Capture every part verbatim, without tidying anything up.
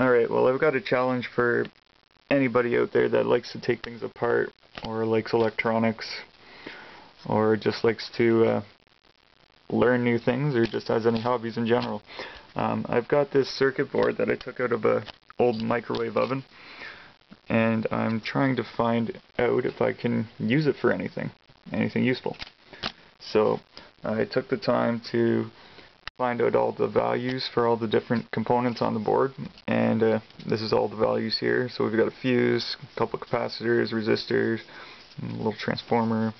Alright, well, I've got a challenge for anybody out there that likes to take things apart, or likes electronics, or just likes to uh, learn new things, or just has any hobbies in general. Um, I've got this circuit board that I took out of an old microwave oven, and I'm trying to find out if I can use it for anything, anything useful. So I took the time to find out all the values for all the different components on the board, and uh, this is all the values here. So we've got a fuse, a couple of capacitors, resistors, and a little transformer,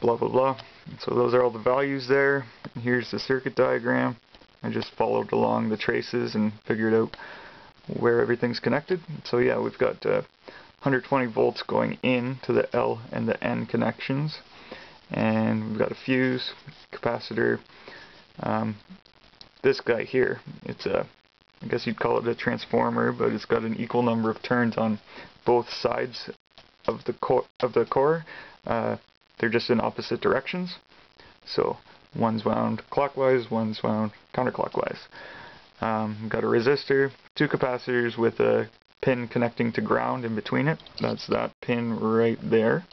blah blah blah. So those are all the values there. And here's the circuit diagram. I just followed along the traces and figured out where everything's connected. So yeah, we've got uh, one hundred twenty volts going in to the L and the N connections, and we've got a fuse, capacitor. Um, this guy here, it's a, I guess you'd call it a transformer, but it's got an equal number of turns on both sides of the core. Of the core, uh, they're just in opposite directions. So one's wound clockwise, one's wound counterclockwise. Um, got a resistor, two capacitors with a pin connecting to ground in between it. That's that pin right there.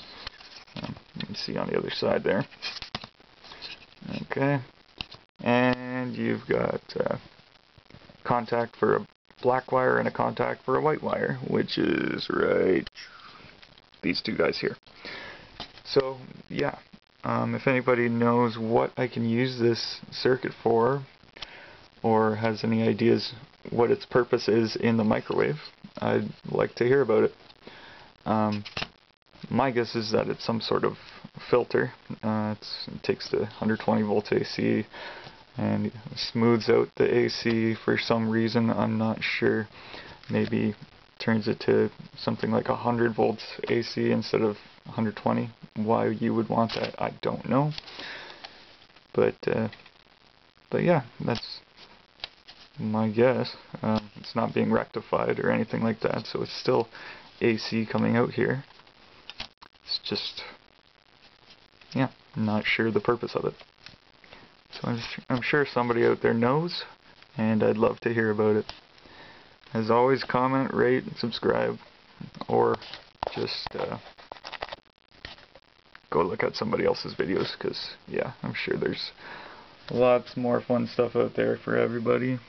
Um, you can see on the other side there. Okay. And you've got uh, contact for a black wire and a contact for a white wire, which is right these two guys here. So yeah, um, if anybody knows what I can use this circuit for, or has any ideas what its purpose is in the microwave, I'd like to hear about it. Um, my guess is that it's some sort of filter. Uh, it's, it takes the one hundred twenty volts A C and smooths out the A C for some reason. I'm not sure. Maybe turns it to something like one hundred volts A C instead of one hundred twenty. Why you would want that, I don't know. But uh, but yeah, that's my guess. Uh, it's not being rectified or anything like that, so it's still A C coming out here. It's just, yeah, not sure the purpose of it. So I'm, I'm sure somebody out there knows, and I'd love to hear about it. As always, comment, rate, and subscribe, or just uh, go look at somebody else's videos, because, yeah, I'm sure there's lots more fun stuff out there for everybody.